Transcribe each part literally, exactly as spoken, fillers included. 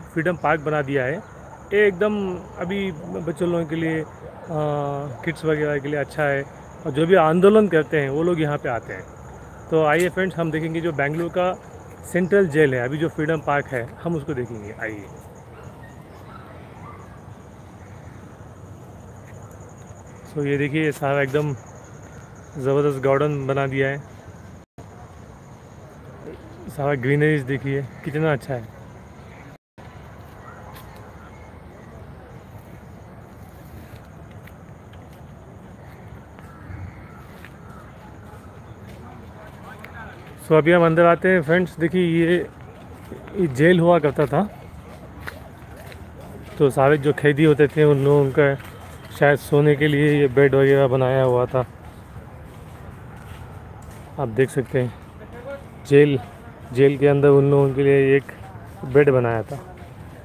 Freedom park बना दिया है। ये एकदम अभी बच्चों लोगों के लिए, किड्स वगैरह के लिए अच्छा है, और जो भी आंदोलन करते हैं वो लोग यहाँ पे आते हैं। तो आइए फ्रेंड्स, हम देखेंगे जो बेंगलुरु का सेंट्रल जेल है, अभी जो फ्रीडम पार्क है, हम उसको देखेंगे। आइए, तो ये देखिए सारा एकदम ज़बरदस्त गार्डन बना दिया है, सारा ग्रीनरीज देखिए कितना अच्छा है। सो अभी हम अंदर आते हैं फ्रेंड्स। देखिए ये, ये जेल हुआ करता था, तो सारे जो कैदी होते थे उन लोगों का शायद सोने के लिए ये बेड वगैरह बनाया हुआ था। आप देख सकते हैं जेल जेल के अंदर उन लोगों के लिए एक बेड बनाया था।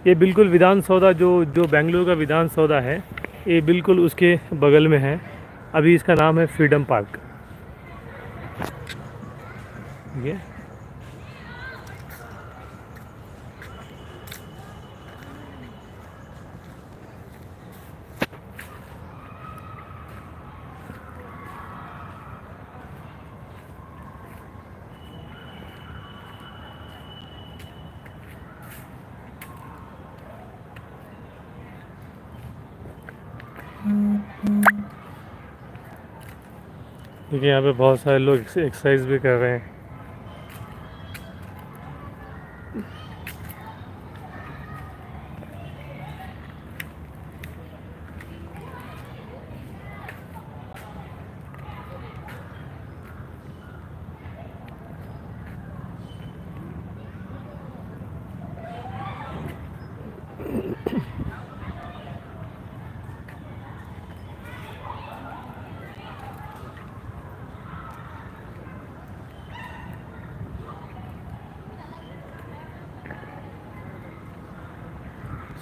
ये बिल्कुल विधान सौधा, जो जो बेंगलुरु का विधान सौधा है, ये बिल्कुल उसके बगल में है। अभी इसका नाम है फ्रीडम पार्क। ये देखिए यहाँ पे बहुत सारे लोग एक्सरसाइज भी कर रहे हैं।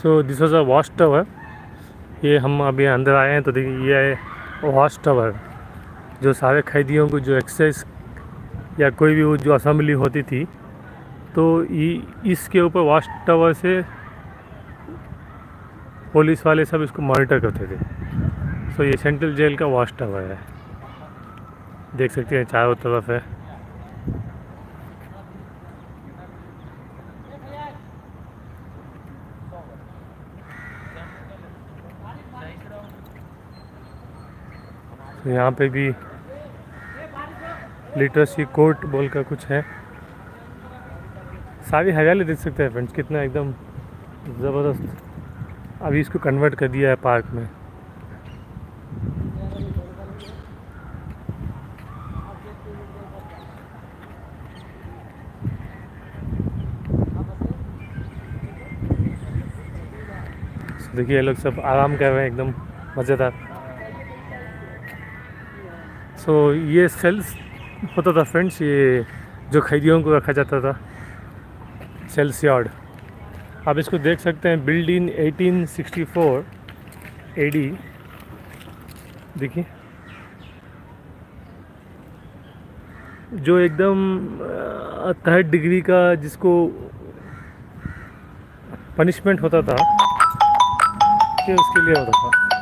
So this was a watch tower. ये हम अभी अंदर आए हैं, तो देखिए ये है वॉच टावर, जो सारे कैदियों को जो एक्सेस या कोई भी वो जो असम्बली होती थी, तो ये इसके ऊपर वॉच टावर से पुलिस वाले सब इसको मॉनिटर करते थे। सो ये सेंट्रल जेल का वॉच टावर है, देख सकते हैं चारों तरफ है। यहाँ पे भी लिटरेसी कोर्ट बोल का कुछ है। सारी हरियाली देख सकते हैं फ्रेंड्स, कितना एकदम ज़बरदस्त। अभी इसको कन्वर्ट कर दिया है पार्क में। देखिए ये लोग सब आराम कर रहे हैं, एकदम मज़ेदार। तो ये सेल्स होता था फ्रेंड्स, ये जो कैदियों को रखा जाता था, सेल्स यार्ड। आप इसको देख सकते हैं, build in eighteen sixty four AD. देखिए जो एकदम थर्ड डिग्री का जिसको पनिशमेंट होता था, ये उसके लिए होता था।